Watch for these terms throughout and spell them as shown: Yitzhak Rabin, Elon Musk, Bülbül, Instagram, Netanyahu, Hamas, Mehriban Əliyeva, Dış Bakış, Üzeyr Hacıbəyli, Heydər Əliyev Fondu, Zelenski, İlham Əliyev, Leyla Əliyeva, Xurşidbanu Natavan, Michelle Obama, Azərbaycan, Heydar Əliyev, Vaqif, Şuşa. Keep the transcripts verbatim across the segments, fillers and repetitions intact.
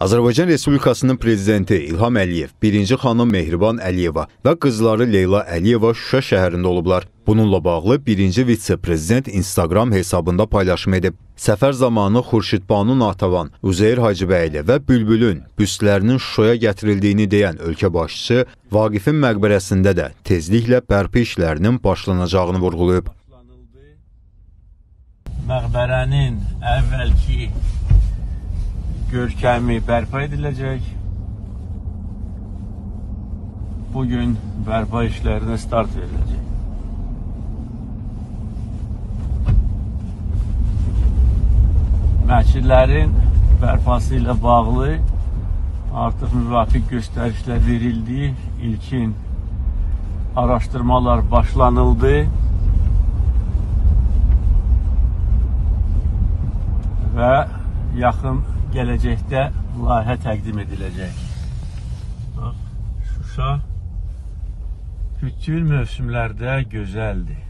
Azərbaycan Respublikasının Prezidenti İlham Əliyev, birinci xanım Mehriban Əliyeva və qızları Leyla Əliyeva Şuşa şəhərində olublar. Bununla bağlı birinci vitse-prezident Instagram hesabında paylaşım edib. Səfər zamanı Xurşidbanu Natavan, Üzeyr Hacıbəyli və Bülbülün büstlərinin Şuşaya gətirildiyini deyən ölkə başçısı Vaqifin məqbərəsində də tezliklə bərpa işlərinin başlanacağını vurğulayıb. Məqbərənin əvvəlki görkəmi bərpa ediləcək. Bugün bərpa işlərinə start veriləcək. Məscidlərin bərpası ilə bağlı artıq müvafiq göstərişlə verildi. İlkin araşdırmalar başlanıldı və yaxın gələcəkdə layihə təqdim ediləcək. Bax, Şuşa bütün mövsümlərdə gözəldir.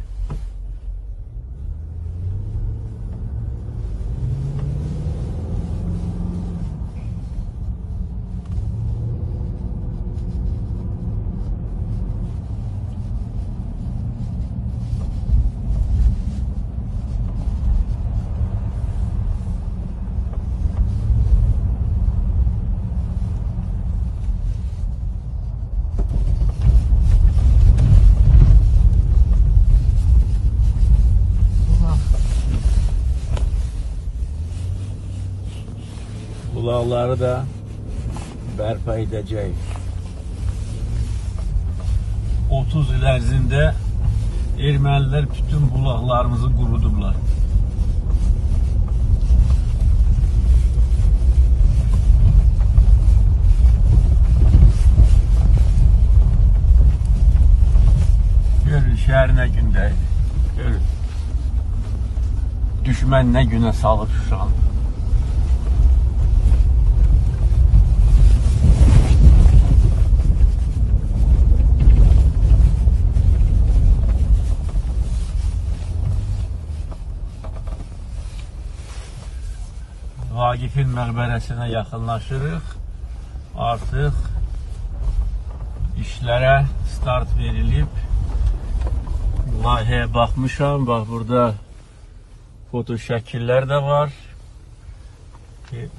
Bulaqları da bərpa edəcək. otuz il ərzində ermənilər bütün bulaqlarımızı qurudublar. Görün, şəhər nə gündə idi. Görün, düşmən nə günə salıb Şuşanı. Vaqifin məqbərəsinə yaxınlaşırıq. Artıq işlərə start verilib. Layihəyə baxmışam. Bax, burada foto şəkillər də var.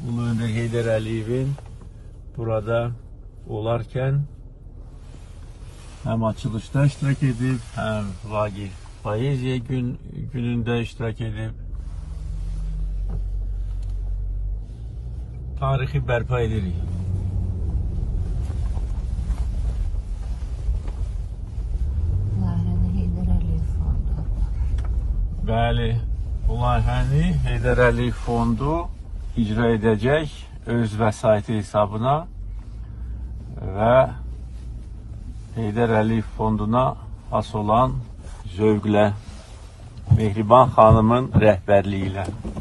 Ulu Öndər Heydər Əliyevin burada olarkən həm açılışda iştirak edib, həm Vaqif Poeziya gün, günündə iştirak edib. Tarixi bərpa edirik. Layihəni Heydər Əliyev Fondu. Bəli, bu layihəni Heydər Əliyev Fondu icra edəcək öz vəsaiti hesabına və Heydər Əliyev Fonduna has olan zövqlə, Mehriban xanımın rəhbərliyi ilə.